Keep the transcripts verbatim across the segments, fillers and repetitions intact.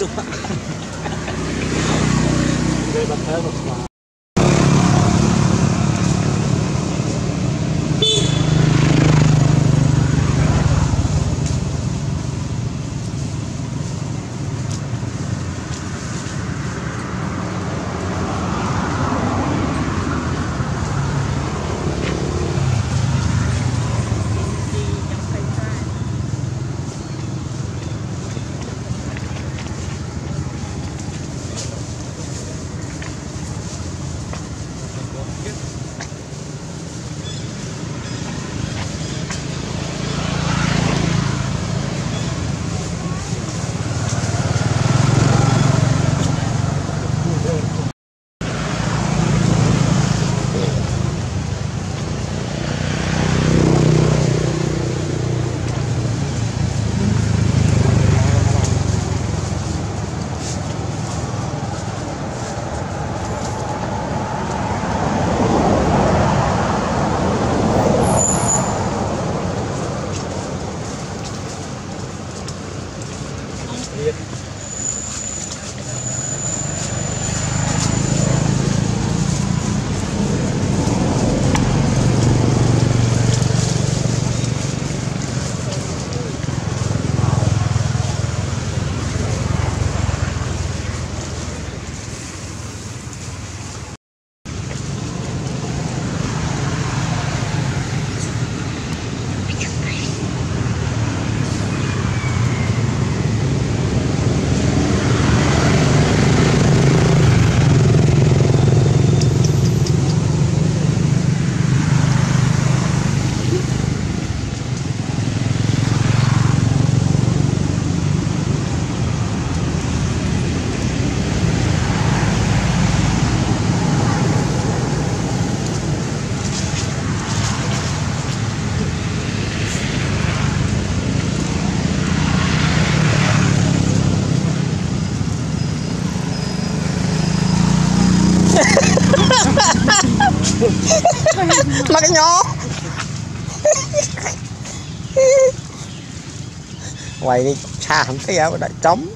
좋아. 내가 다녀놓지마. Mặc nhỏ quay đi xa không thấy áo đại trống.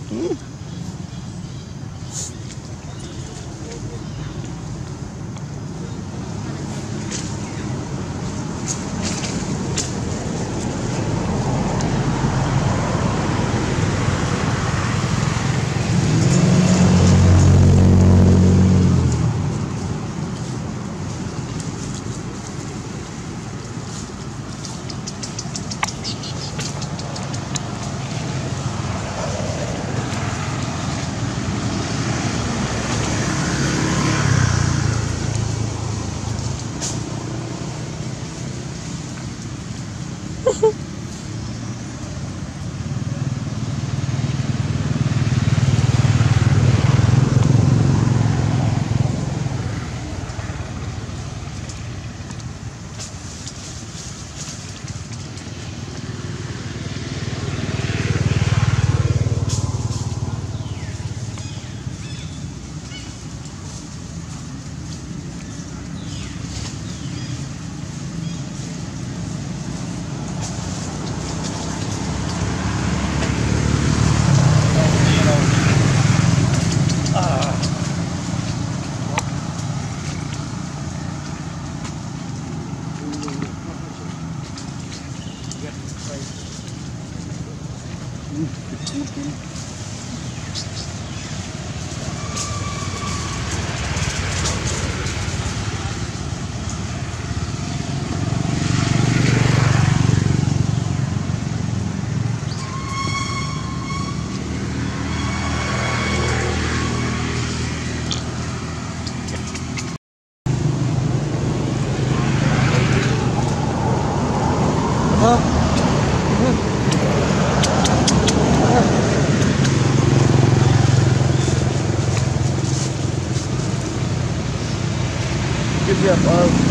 Yeah, uh